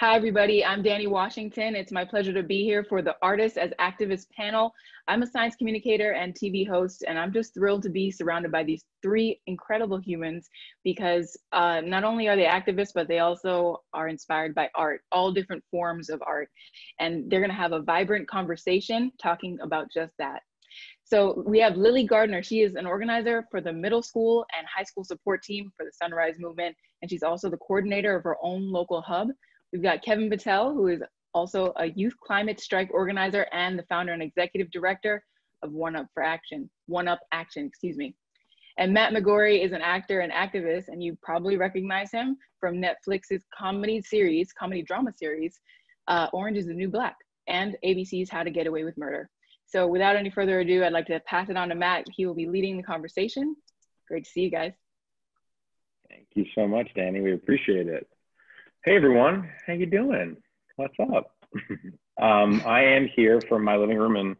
Hi, everybody. I'm Dani Washington. It's my pleasure to be here for the Artists as Activists panel. I'm a science communicator and TV host, and I'm just thrilled to be surrounded by these three incredible humans because not only are they activists, but they also are inspired by art, all different forms of art. And they're going to have a vibrant conversation talking about just that. So we have Lily Gardner. She is an organizer for the middle school and high school support team for the Sunrise Movement, and she's also the coordinator of her own local hub. We've got Kevin Patel, who is also a youth climate strike organizer and the founder and executive director of One Up Action. And Matt McGorry is an actor and activist, and you probably recognize him from Netflix's comedy drama series, Orange is the New Black, and ABC's How to Get Away with Murder. So without any further ado, I'd like to pass it on to Matt. He will be leading the conversation. Great to see you guys. Thank you so much, Dani. We appreciate it. Hey everyone, how you doing? What's up? I am here from my living room in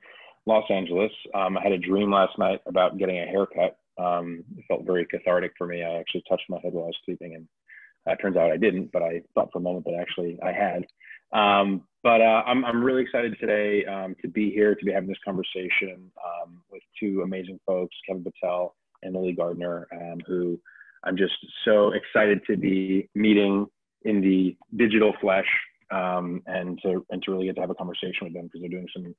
Los Angeles. I had a dream last night about getting a haircut. It felt very cathartic for me. I actually touched my head while I was sleeping, and it turns out I didn't, but I thought for a moment that actually I had. But I'm really excited today to be here, to be having this conversation with two amazing folks, Kevin Patel and Lily Gardner, who I'm just so excited to be meeting in the digital flesh, and to really get to have a conversation with them, because they're doing some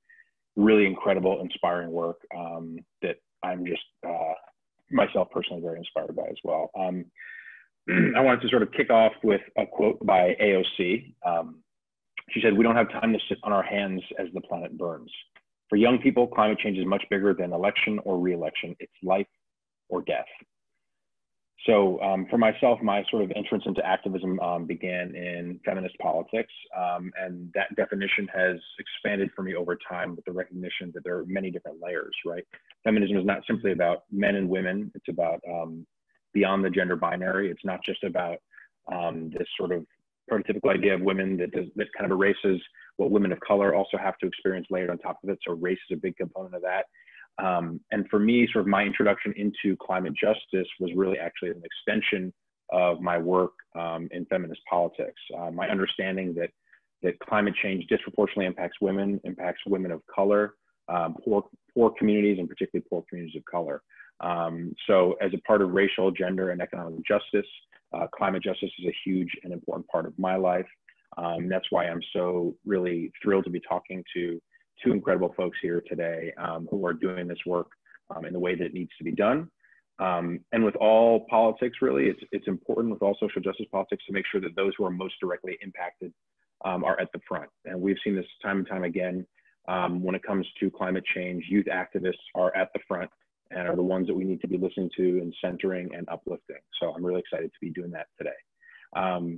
really incredible, inspiring work that I'm just myself personally very inspired by as well. I wanted to sort of kick off with a quote by AOC. She said, "We don't have time to sit on our hands as the planet burns. For young people, climate change is much bigger than election or re-election. It's life or death." So for myself, my sort of entrance into activism began in feminist politics, and that definition has expanded for me over time with the recognition that there are many different layers, right? Feminism is not simply about men and women. It's about beyond the gender binary. It's not just about this sort of prototypical idea of women that kind of erases what women of color also have to experience layered on top of it. So race is a big component of that. And for me, sort of my introduction into climate justice was really actually an extension of my work in feminist politics. My understanding that climate change disproportionately impacts women of color, poor communities, and particularly poor communities of color. So as a part of racial, gender, and economic justice, climate justice is a huge and important part of my life. That's why I'm so really thrilled to be talking to two incredible folks here today who are doing this work in the way that it needs to be done. And with all politics, really, it's important with all social justice politics to make sure that those who are most directly impacted are at the front. And we've seen this time and time again when it comes to climate change. Youth activists are at the front and are the ones that we need to be listening to and centering and uplifting. So I'm really excited to be doing that today.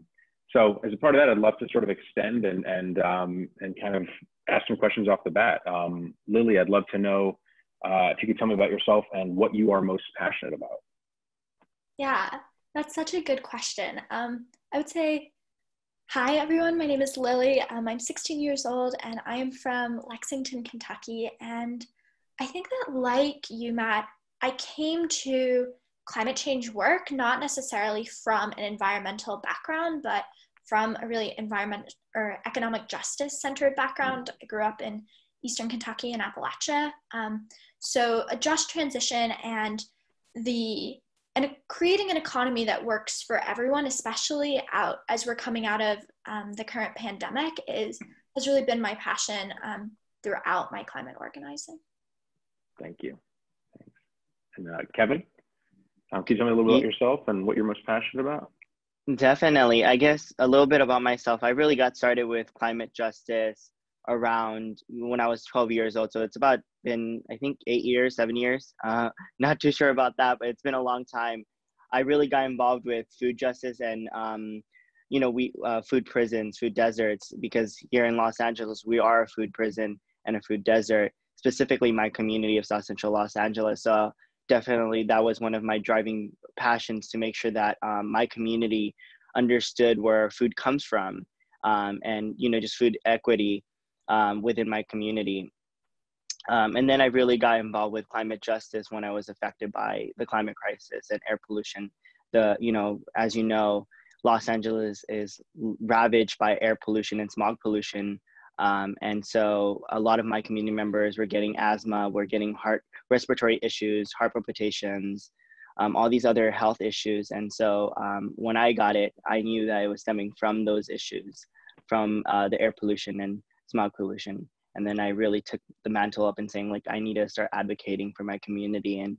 So as a part of that, I'd love to sort of extend and kind of ask some questions off the bat. Lily, I'd love to know if you could tell me about yourself and what you are most passionate about. Yeah, that's such a good question. I would say, hi everyone, my name is Lily. I'm 16 years old and I am from Lexington, Kentucky. And I think that like you, Matt, I came to climate change work not necessarily from an environmental background, but from a really environment or economic justice centered background. I grew up in Eastern Kentucky and Appalachia. So a just transition and creating an economy that works for everyone, especially out as we're coming out of the current pandemic, has really been my passion throughout my climate organizing. Thank you. Thanks. And Kevin, can you tell me a little bit about yourself and what you're most passionate about? Definitely. I guess a little bit about myself. I really got started with climate justice around when I was 12 years old. So it's about been, I think, 7 years. Not too sure about that, but it's been a long time. I really got involved with food justice and, food prisons, food deserts, because here in Los Angeles, we are a food prison and a food desert, specifically my community of South Central Los Angeles. So definitely that was one of my driving passions, to make sure that my community understood where food comes from and, just food equity within my community. And then I really got involved with climate justice when I was affected by the climate crisis and air pollution. As you know, Los Angeles is ravaged by air pollution and smog pollution. And so a lot of my community members were getting asthma, were getting heart respiratory issues, heart palpitations, all these other health issues. And so when I got it, I knew that it was stemming from those issues, from the air pollution and smog pollution. And then I really took the mantle up and saying, like, I need to start advocating for my community and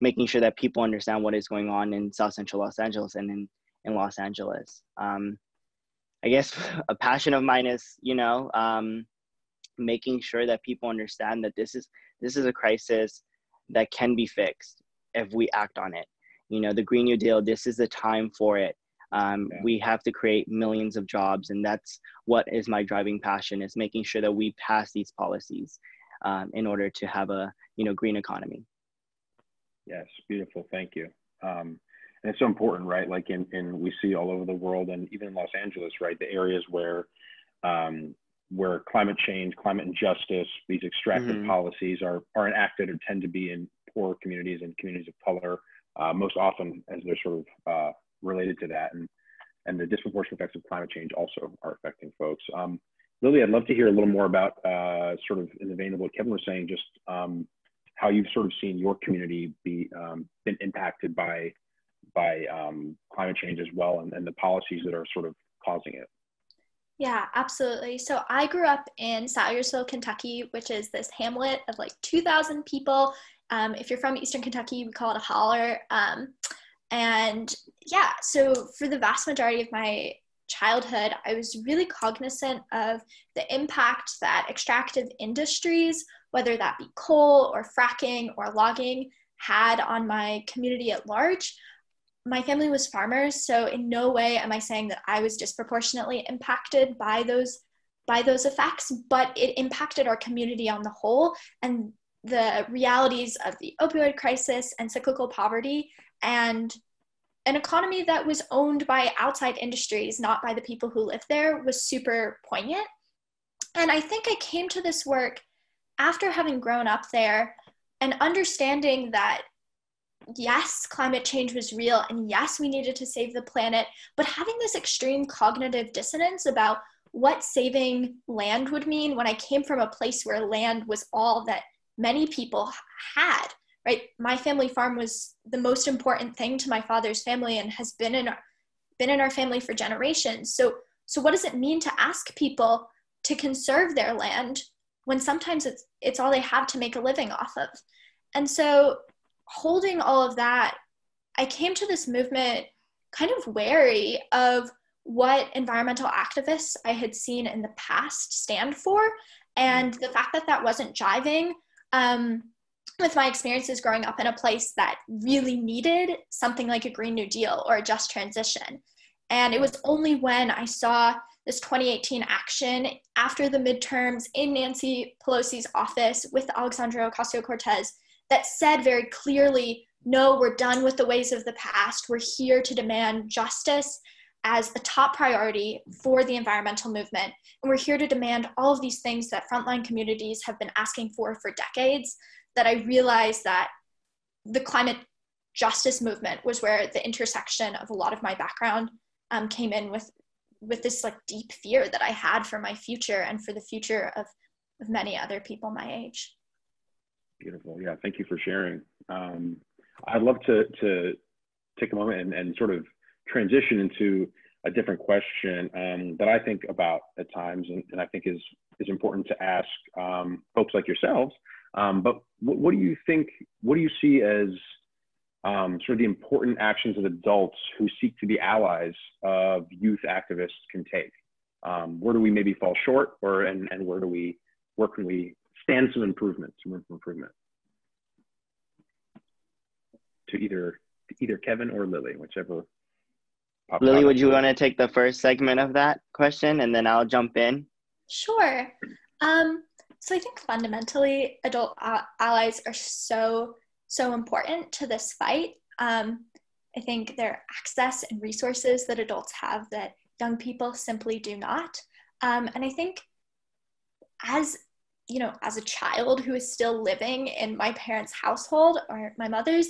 making sure that people understand what is going on in South Central Los Angeles and in Los Angeles. I guess a passion of mine is, you know, making sure that people understand that this is a crisis that can be fixed if we act on it. You know, the Green New Deal, this is the time for it. Yeah. We have to create millions of jobs, and that's what is my driving passion, is making sure that we pass these policies in order to have a, you know, green economy. Yes, beautiful. Thank you. And it's so important, right? Like we see all over the world, and even in Los Angeles, right? The areas where climate change, climate injustice, these extractive policies are enacted or tend to be in poor communities and communities of color, most often as they're sort of related to that. And the disproportionate effects of climate change also are affecting folks. Lily, I'd love to hear a little more about sort of in the vein of what Kevin was saying, just how you've sort of seen your community be been impacted by climate change as well, and the policies that are sort of causing it. Yeah, absolutely. So I grew up in Salyersville, Kentucky, which is this hamlet of like 2,000 people. If you're from Eastern Kentucky, we call it a holler. And yeah, so for the vast majority of my childhood, I was really cognizant of the impact that extractive industries, whether that be coal or fracking or logging, had on my community at large. My family was farmers, so in no way am I saying that I was disproportionately impacted by those effects, but it impacted our community on the whole, and the realities of the opioid crisis and cyclical poverty and an economy that was owned by outside industries, not by the people who live there, was super poignant. And I think I came to this work after having grown up there and understanding that yes, climate change was real, and yes, we needed to save the planet, but having this extreme cognitive dissonance about what saving land would mean when I came from a place where land was all that many people had, right? My family farm was the most important thing to my father's family and has been in our family for generations. So what does it mean to ask people to conserve their land when sometimes it's all they have to make a living off of? And so holding all of that, I came to this movement kind of wary of what environmental activists I had seen in the past stand for, and the fact that that wasn't jiving with my experiences growing up in a place that really needed something like a Green New Deal or a just transition. And it was only when I saw this 2018 action after the midterms in Nancy Pelosi's office with Alexandria Ocasio-Cortez that said very clearly, no, we're done with the ways of the past. We're here to demand justice as a top priority for the environmental movement. And we're here to demand all of these things that frontline communities have been asking for decades, that I realized that the climate justice movement was where the intersection of a lot of my background came in with this like deep fear that I had for my future and for the future of many other people my age. Beautiful. Yeah, thank you for sharing. I'd love to take a moment and sort of transition into a different question that I think about at times, and I think is important to ask folks like yourselves. But what do you think? What do you see as sort of the important actions that adults who seek to be allies of youth activists can take? Where do we maybe fall short, and where can we stand some improvement? To either Kevin or Lily, whichever. Lily, would you want to take the first segment of that question, and then I'll jump in? Sure. So I think fundamentally, adult allies are so important to this fight. I think there are access and resources that adults have that young people simply do not. And I think as a child who is still living in my parents' household or my mother's,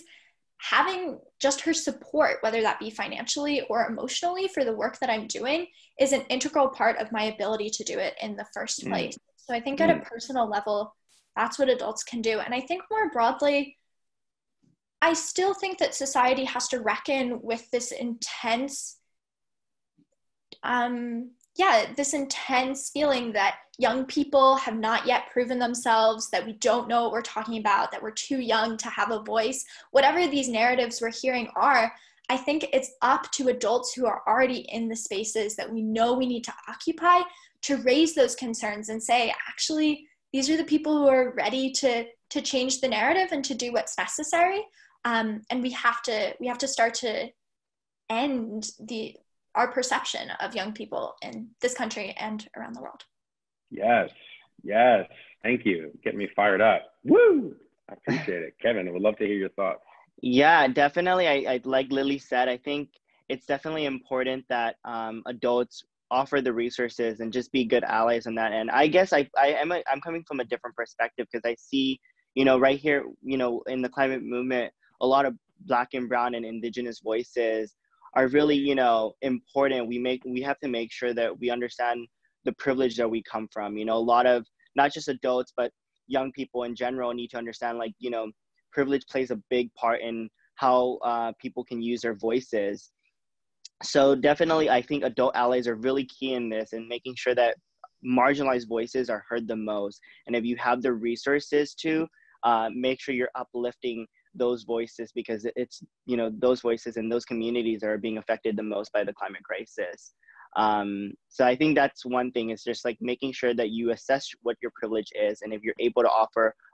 having just her support, whether that be financially or emotionally for the work that I'm doing, is an integral part of my ability to do it in the first place. So I think at a personal level, that's what adults can do. And I think more broadly, I still think that society has to reckon with this intense, this intense feeling that young people have not yet proven themselves, that we don't know what we're talking about, that we're too young to have a voice. Whatever these narratives we're hearing are, I think it's up to adults who are already in the spaces that we know we need to occupy to raise those concerns and say, actually, these are the people who are ready to change the narrative and to do what's necessary. And we have to start to end our perception of young people in this country and around the world. Yes, yes, thank you. Get me fired up. Woo! I appreciate it. Kevin, I would love to hear your thoughts. Yeah, definitely. I like Lily said, I think it's definitely important that adults offer the resources and just be good allies on that end. I guess I'm coming from a different perspective because I see, right here, in the climate movement, a lot of Black and Brown and Indigenous voices are really, important. We have to make sure that we understand the privilege that we come from. A lot of not just adults, but young people in general need to understand, privilege plays a big part in how people can use their voices. So definitely, I think adult allies are really key in this and making sure that marginalized voices are heard the most. And if you have the resources to make sure you're uplifting those voices, because it's, those voices and those communities are being affected the most by the climate crisis. So I think that's one thing. It's just making sure that you assess what your privilege is, and if you're able to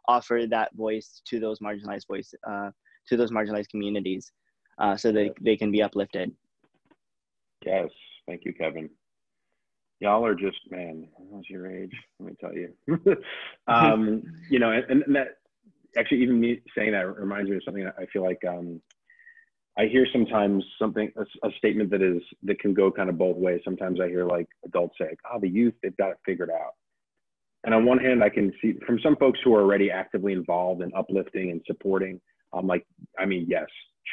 offer that voice to those marginalized communities, so that they can be uplifted. Yes, thank you, Kevin. Y'all are just, man, I was your age, let me tell you. And that actually, even me saying that reminds me of something that I feel like I hear sometimes, a statement that can go kind of both ways. Sometimes I hear adults say, the youth, they've got it figured out. And on one hand, I can see from some folks who are already actively involved in uplifting and supporting, yes,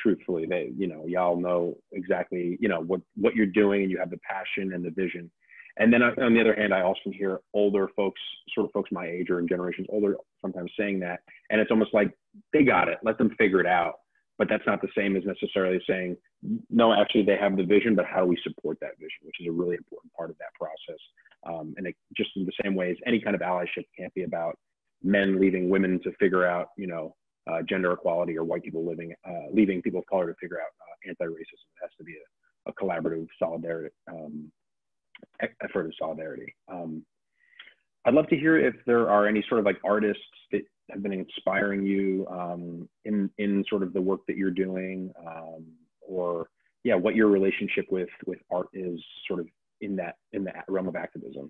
truthfully, they, y'all know exactly, what you're doing, and you have the passion and the vision. And then on the other hand, I often hear older folks, sort of folks my age or in generations older, sometimes saying that. And it's almost like, they got it, let them figure it out. But that's not the same as necessarily saying, no, actually they have the vision, but how do we support that vision, which is a really important part of that process. And just in the same way as any kind of allyship can't be about men leaving women to figure out, gender equality, or white people leaving people of color to figure out anti-racism. It has to be a collaborative solidarity, effort of solidarity. I'd love to hear if there are any sort of artists that have been inspiring you in sort of the work that you're doing, what your relationship with art is sort of in the realm of activism.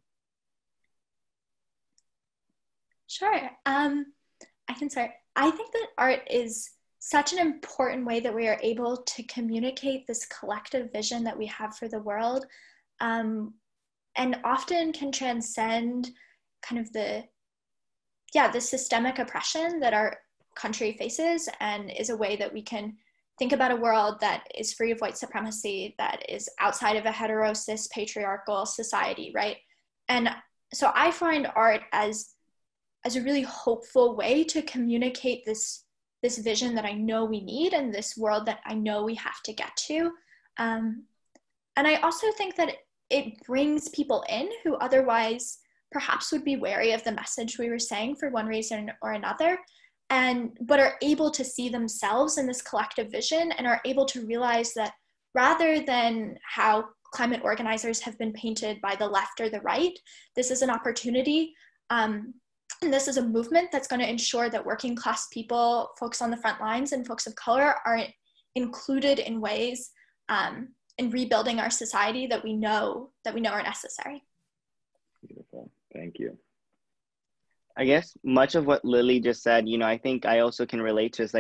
Sure, I can start. I think that art is such an important way that we are able to communicate this collective vision that we have for the world, and often can transcend kind of the systemic oppression that our country faces, and is a way that we can think about a world that is free of white supremacy, that is outside of a hetero cis patriarchal society, right? And so I find art as a really hopeful way to communicate this vision that I know we need, and this world that I know we have to get to. And I also think that it brings people in who otherwise perhaps would be wary of the message we were saying for one reason or another, but are able to see themselves in this collective vision, and are able to realize that rather than how climate organizers have been painted by the left or the right, this is an opportunity, and this is a movement that's going to ensure that working class people, folks on the front lines, and folks of color are included in ways in rebuilding our society that we know are necessary. Beautiful. Thank you. I guess much of what Lily just said, I think I also can relate to is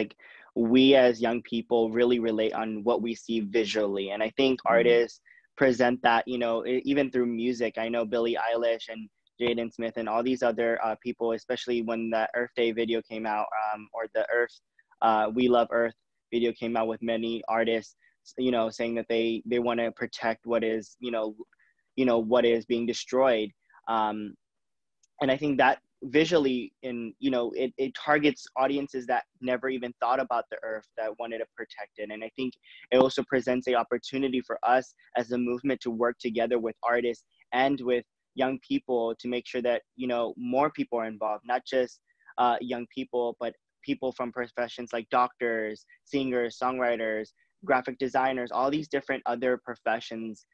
we as young people really relate on what we see visually. And I think artists present that, even through music. I know Billie Eilish and Jaden Smith and all these other people, especially when the Earth Day video came out, or the Earth, We Love Earth video came out with many artists, you know, saying that they want to protect what is, what is being destroyed. And I think that visually, and, it targets audiences that never even thought about the earth, that wanted to protect it. And I think it also presents an opportunity for us as a movement to work together with artists and with young people to make sure that, more people are involved, not just young people, but people from professions like doctors, singers, songwriters, graphic designers, all these different other professions,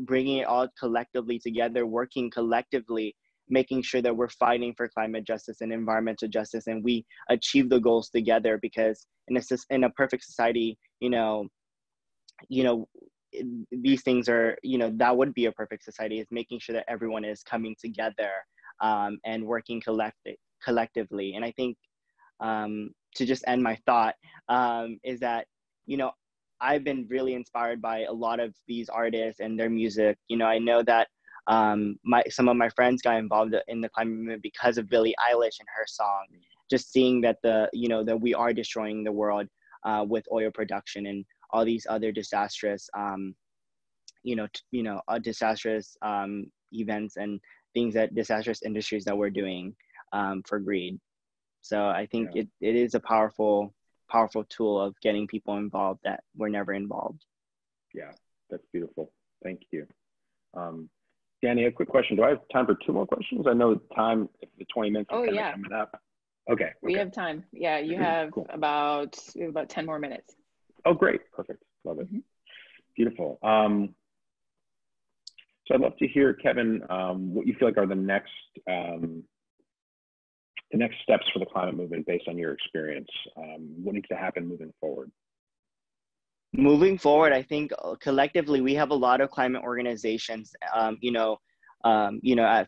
bringing it all collectively together, working collectively, making sure that we're fighting for climate justice and environmental justice, and we achieve the goals together. Because in a perfect society, these things are, that would be a perfect society, is making sure that everyone is coming together and working collectively. And I think to just end my thought is that, I've been really inspired by a lot of these artists and their music. I know that some of my friends got involved in the climate movement because of Billie Eilish and her song. Just seeing that that we are destroying the world with oil production and all these other disastrous, disastrous events and things, that disastrous industries that we're doing for greed. So I think it is a powerful tool of getting people involved that were never involved. Yeah, that's beautiful. Thank you. Dani, a quick question. Do I have time for two more questions? I know time, the 20 minutes is coming up. Okay. We have time. Yeah, you have cool. about 10 more minutes. Oh, great. Perfect. Love it. Mm-hmm. Beautiful. So I'd love to hear, Kevin, what you feel like are the next steps for the climate movement based on your experience. What needs to happen moving forward? Moving forward, I think collectively we have a lot of climate organizations, at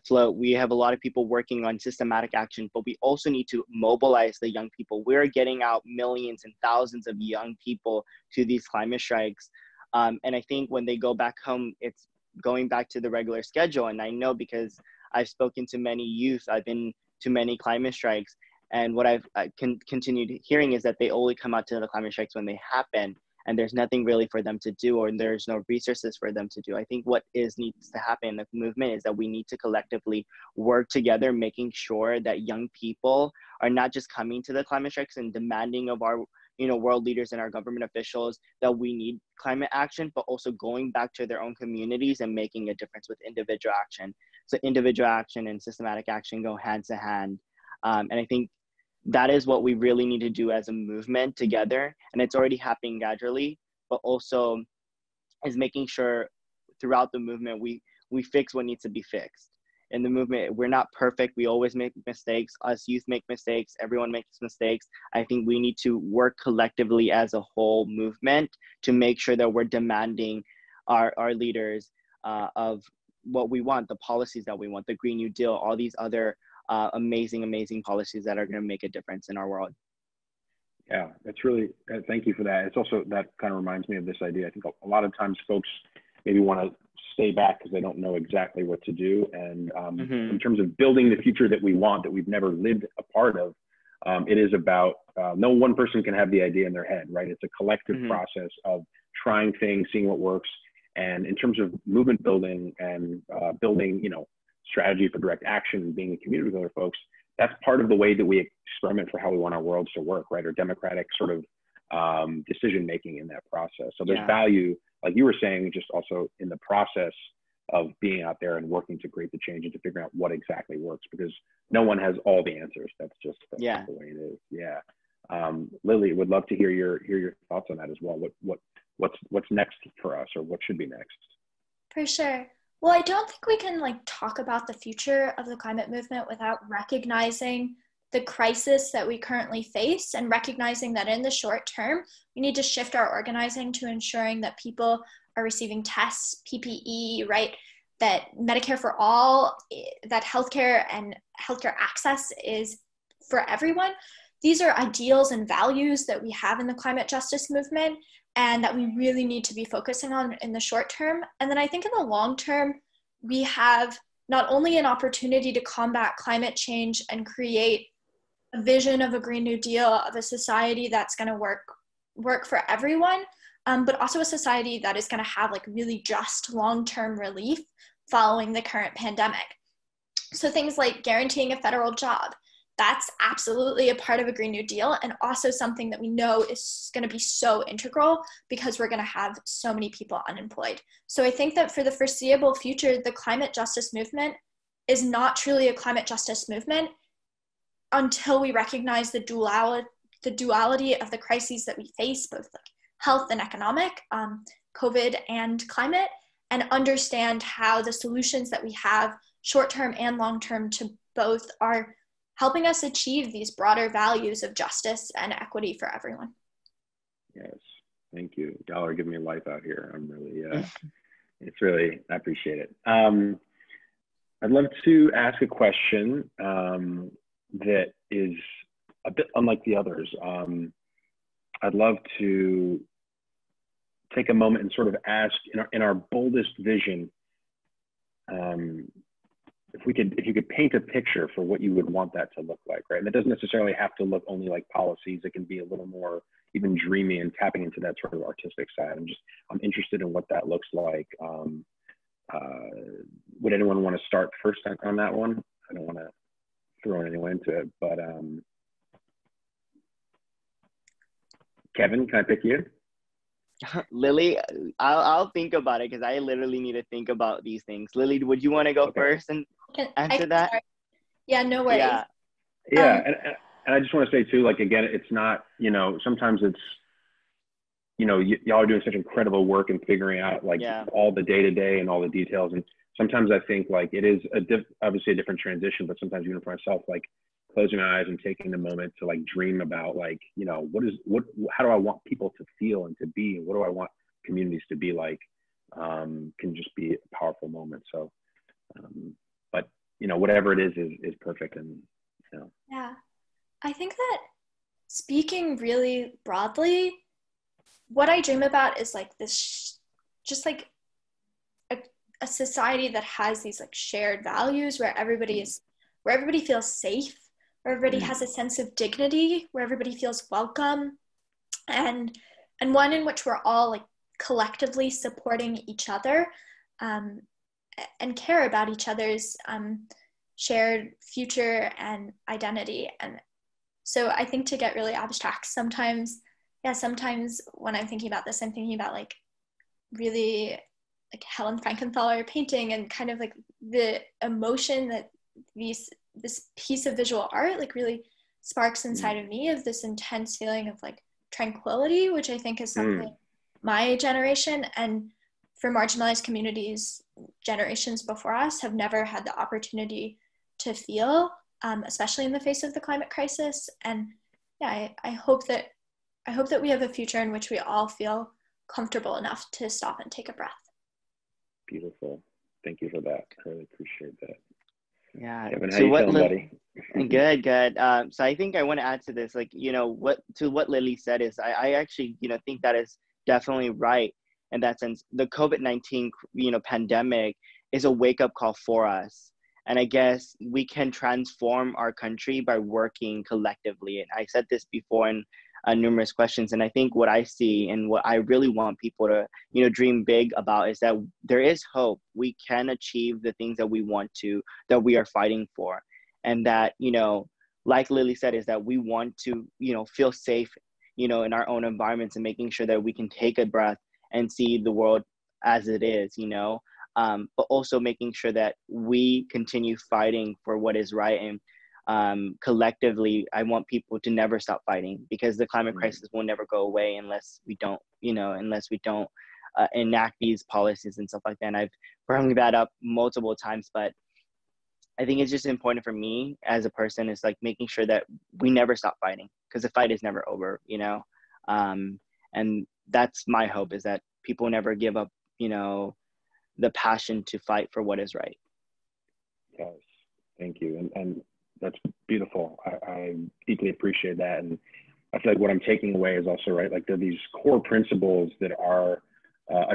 Float, we have a lot of people working on systematic action, but we also need to mobilize the young people. We're getting out millions and thousands of young people to these climate strikes. And I think when they go back home, it's going back to the regular schedule. And I know because I've spoken to many youth, I've been to many climate strikes. And what I've continued hearing is that they only come out to the climate strikes when they happen. And there's nothing really for them to do, or there's no resources for them to do. I think what needs to happen in the movement is that we need to collectively work together, making sure that young people are not just coming to the climate strikes and demanding of our world leaders and our government officials that we need climate action, but also going back to their own communities and making a difference with individual action. So individual action and systematic action go hand to hand. And I think that is what we really need to do as a movement together. And it's already happening gradually, but also is making sure throughout the movement, we fix what needs to be fixed. In the movement, we're not perfect. We always make mistakes. Us youth make mistakes. Everyone makes mistakes. I think we need to work collectively as a whole movement to make sure that we're demanding our leaders of what we want, the policies that we want, the Green New Deal, all these other amazing, amazing policies that are going to make a difference in our world. Yeah, that's really, thank you for that. It's also, that kind of reminds me of this idea. I think a lot of times folks maybe want to stay back because they don't know exactly what to do. And in terms of building the future that we want, that we've never lived a part of, it is about, no one person can have the idea in their head, right? It's a collective process of trying things, seeing what works. And in terms of movement building and building, strategy for direct action and being in community with other folks, that's part of the way that we experiment for how we want our worlds to work, right? Or democratic sort of decision-making in that process. So there's value, like you were saying, just also in the process of being out there and working to create the change and to figure out what exactly works, because no one has all the answers. That's the way it is. Yeah. Lily, would love to hear your thoughts on that as well. What's next for us, or what should be next? For sure. Well, I don't think we can talk about the future of the climate movement without recognizing the crisis that we currently face, and recognizing that in the short term, we need to shift our organizing to ensuring that people are receiving tests, PPE, right? That Medicare for all, that healthcare and healthcare access is for everyone. These are ideals and values that we have in the climate justice movement, and that we really need to be focusing on in the short term. And then I think in the long term, we have not only an opportunity to combat climate change and create a vision of a Green New Deal, of a society that's going to work work for everyone, but also a society that is going to have like really just long-term relief following the current pandemic. So things like guaranteeing a federal job, that's absolutely a part of a Green New Deal, and also something that we know is going to be so integral because we're going to have so many people unemployed. So I think that for the foreseeable future, the climate justice movement is not truly a climate justice movement until we recognize the duality of the crises that we face, both like health and economic, COVID and climate, and understand how the solutions that we have short-term and long-term to both are helping us achieve these broader values of justice and equity for everyone. Yes, thank you. Y'all are giving me life out here. I'm really, it's really, I appreciate it. I'd love to ask a question that is a bit unlike the others. I'd love to take a moment and sort of ask, in our boldest vision, if you could paint a picture for what you would want that to look like, right? And that doesn't necessarily have to look only like policies. It can be a little more even dreamy and tapping into that sort of artistic side. I'm interested in what that looks like. Would anyone want to start first on that one? I don't want to throw anyone into it, but Kevin, can I pick you? Lily, I'll think about it because I literally need to think about these things. Lily, would you want to go first and answer that? Start. Yeah, no worries. Yeah, and I just want to say too, like again, it's not, sometimes it's, y'all are doing such incredible work in figuring out like all the day-to-day and all the details. And sometimes I think like it is obviously a different transition, but sometimes even for myself, like closing my eyes and taking the moment to like dream about like, how do I want people to feel and to be, and what do I want communities to be like, can just be a powerful moment. So, but whatever it is perfect. And, Yeah, I think that speaking really broadly, what I dream about is like this, just like a society that has these like shared values where everybody feels safe, where everybody has a sense of dignity, where everybody feels welcome, and one in which we're all like collectively supporting each other and care about each other's shared future and identity. And so I think, to get really abstract sometimes, sometimes when I'm thinking about this, I'm thinking about like really like Helen Frankenthaler painting and kind of like the emotion that this piece of visual art like really sparks inside of me, of this intense feeling of like tranquility, which I think is something my generation and for marginalized communities, generations before us have never had the opportunity to feel, especially in the face of the climate crisis. And yeah, I hope that we have a future in which we all feel comfortable enough to stop and take a breath. Beautiful. Thank you for that. I really appreciate that. Yeah. Kevin, how you feeling, buddy? Good. So I think I want to add to this, like, what Lily said is I actually, think that is definitely right. In that sense, the COVID-19, pandemic is a wake up call for us. And I guess we can transform our country by working collectively. And I said this before in numerous questions. And I think what I see and what I really want people to, dream big about is that there is hope. We can achieve the things that we want to, that we are fighting for. And that, like Lily said, is that we want to, feel safe, in our own environments and making sure that we can take a breath and see the world as it is, but also making sure that we continue fighting for what is right. And collectively, I want people to never stop fighting, because the climate crisis will never go away unless we don't, enact these policies and stuff like that. And I've brought that up multiple times, but I think it's just important for me as a person is like making sure that we never stop fighting, because the fight is never over, and that's my hope, is that people never give up, the passion to fight for what is right. Yes, thank you. And that's beautiful. I deeply appreciate that. And I feel like what I'm taking away is also, right, like there are these core principles that are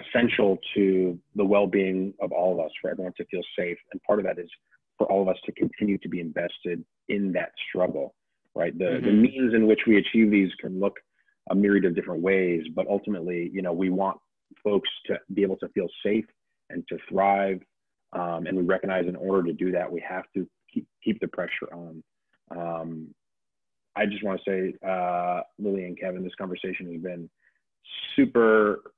essential to the well-being of all of us, for everyone to feel safe. And part of that is for all of us to continue to be invested in that struggle, right? The means in which we achieve these can look a myriad of different ways, but ultimately, you know, we want folks to be able to feel safe and to thrive. And we recognize in order to do that, we have to keep the pressure on. I just want to say, Lily and Kevin, this conversation has been super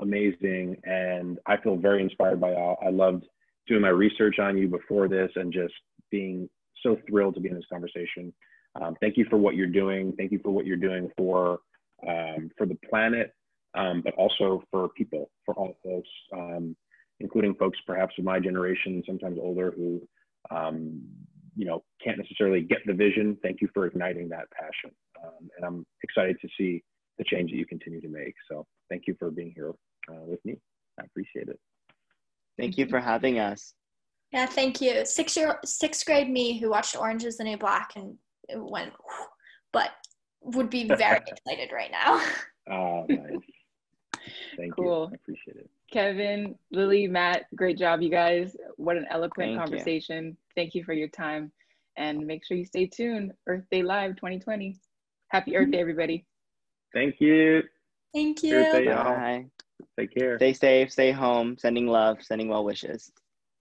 amazing, and I feel very inspired by y'all. I loved doing my research on you before this and just being so thrilled to be in this conversation. Thank you for what you're doing. Thank you for what you're doing for the planet, but also for people, for all folks, including folks perhaps of my generation, sometimes older, who you know, can't necessarily get the vision. Thank you for igniting that passion. And I'm excited to see the change that you continue to make. So thank you for being here with me. I appreciate it. Thank you for having us. Yeah, thank you. Sixth grade me who watched Orange is the New Black and it went, whew, but would be very excited right now. Oh, nice. Thank you. I appreciate it. Kevin, Lily, Matt, great job, you guys. What an eloquent conversation. Thank you for your time. And make sure you stay tuned. Earth Day Live 2020. Happy Earth Day, everybody. Thank you. Thank you. Earth Day, y'all. Take care. Stay safe, stay home, sending love, sending well wishes.